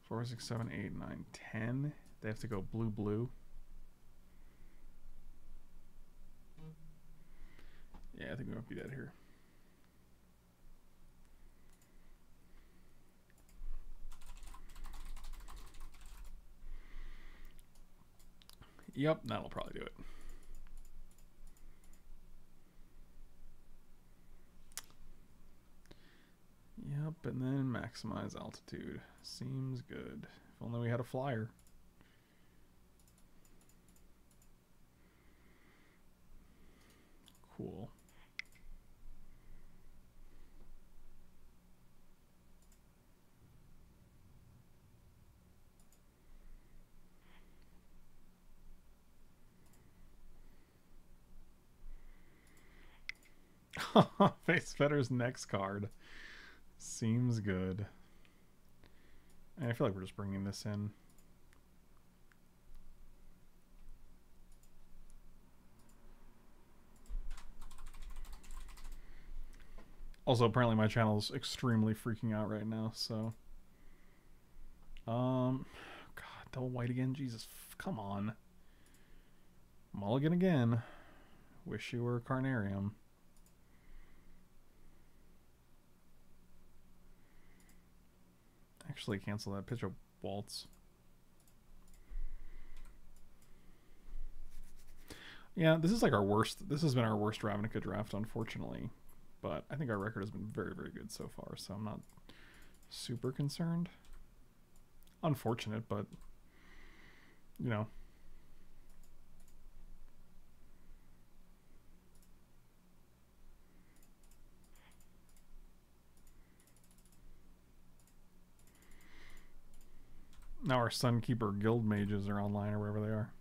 four, six, seven, eight, nine, ten. They have to go blue, blue. Yeah, I think we might be dead here. Yep, that'll probably do it. Yep, and then maximize altitude. Seems good. If only we had a flyer. Cool. Face Fetter's next card. Seems good. And I feel like we're just bringing this in. Also, apparently my channel's extremely freaking out right now, so... Um... God, double white again? Jesus, come on. Mulligan again. Wish you were Carnarium. Actually cancel that Pitch of Waltz. Yeah, this is like our worst. This has been our worst Ravnica draft, unfortunately. But I think our record has been very, very good so far, so I'm not super concerned. Unfortunate, but you know. Now our Sunkeeper guild mages are online or wherever they are.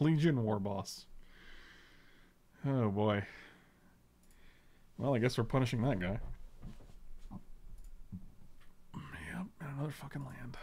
Legion War Boss. Oh boy. Well, I guess we're punishing that guy. Yep, and another fucking land.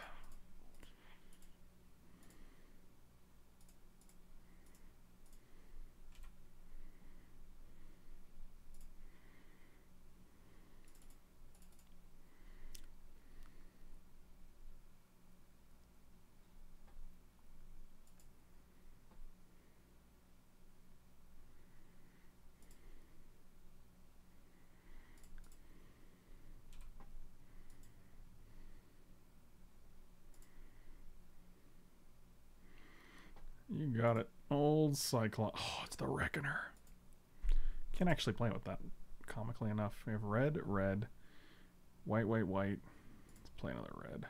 Got it. Old Cyclone. Oh, it's the Reckoner. Can't actually play with that comically enough. We have red, red, white, white, white. Let's play another red.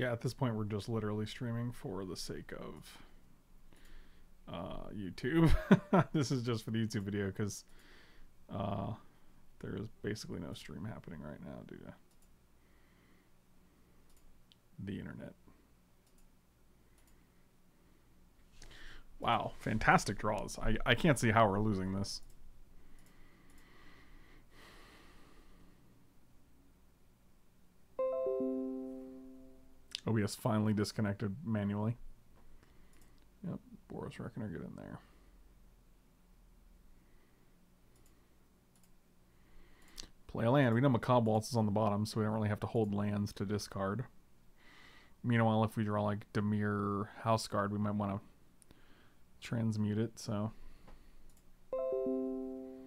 Yeah, at this point we're just literally streaming for the sake of uh, YouTube. This is just for the YouTube video because uh, there is basically no stream happening right now due to the internet. Wow, fantastic draws. I, I can't see how we're losing this. O B S finally disconnected manually. Yep, Boros Reckoner, get in there. Play a land. We know Macabre Waltz is on the bottom, so we don't really have to hold lands to discard. Meanwhile, if we draw like Dimir Houseguard, we might want to transmute it, so. Oh,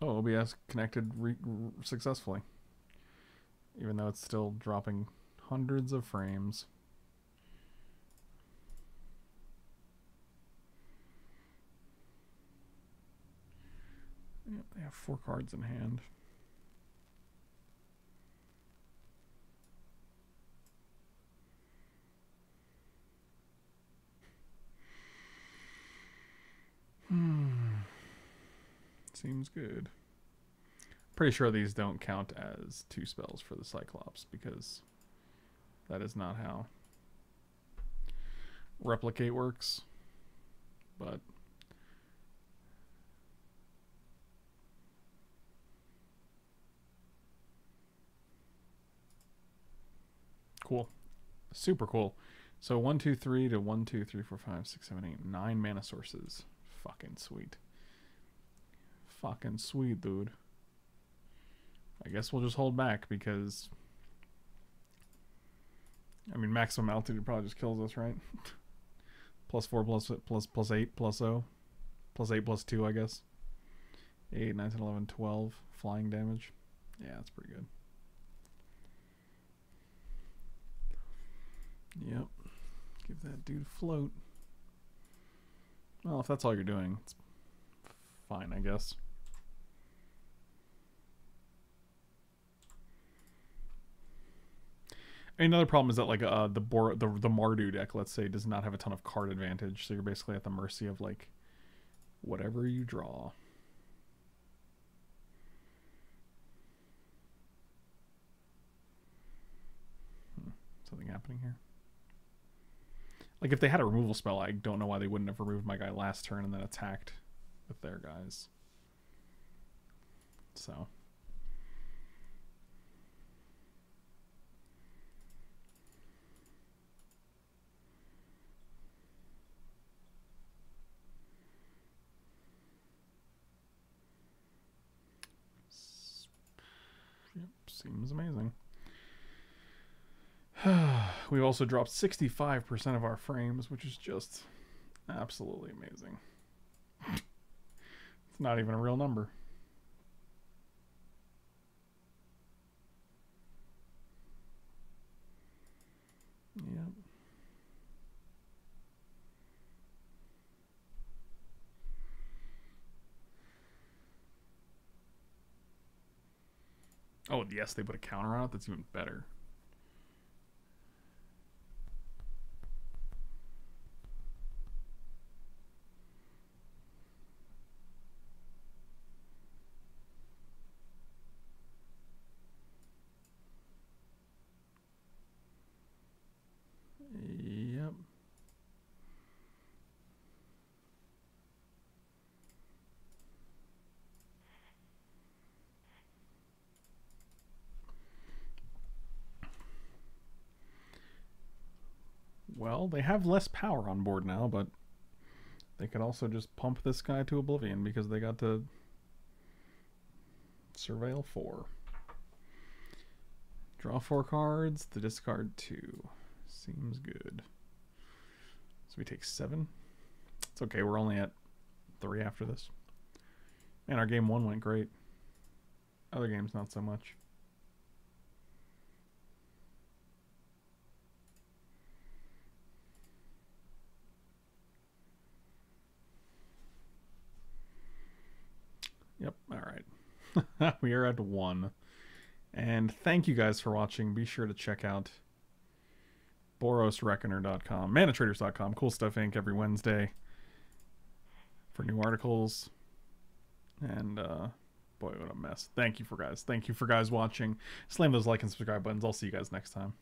O B S connected re re successfully. Even though it's still dropping hundreds of frames. Yeah, they have four cards in hand. Hmm. Seems good. Pretty sure these don't count as two spells for the Cyclops because that is not how Replicate works. But cool. Super cool. So one, two, three to one, two, three, four, five, six, seven, eight, nine mana sources. Fucking sweet. Fucking sweet, dude. I guess we'll just hold back because I mean maximum altitude probably just kills us, right? Plus four, plus plus plus eight, plus oh. Plus eight plus two, I guess. Eight, nine, ten, eleven, twelve flying damage. Yeah, that's pretty good. Yep. Give that dude a float. Well, if that's all you're doing, it's fine, I guess. Another problem is that, like, uh, the Bor the the Mardu deck, let's say, does not have a ton of card advantage, so you're basically at the mercy of like whatever you draw. Hmm. Something happening here. Like, if they had a removal spell, I don't know why they wouldn't have removed my guy last turn and then attacked with their guys. So. Yep, seems amazing. We've also dropped sixty-five percent of our frames, which is just absolutely amazing. It's not even a real number. Yep. Oh, yes, they put a counter on it. That's even better. Well, they have less power on board now, but they could also just pump this guy to oblivion because they got to surveil four. Draw four cards, the discard two. Seems good. So we take seven. It's okay, we're only at three after this. And our game one went great. Other games not so much. Yep, alright. We are at one. And thank you guys for watching. Be sure to check out boros reckoner dot com, mana traders dot com, Cool Stuff Incorporated every Wednesday for new articles. And uh, boy, what a mess. Thank you for guys. Thank you for guys watching. Slam those like and subscribe buttons. I'll see you guys next time.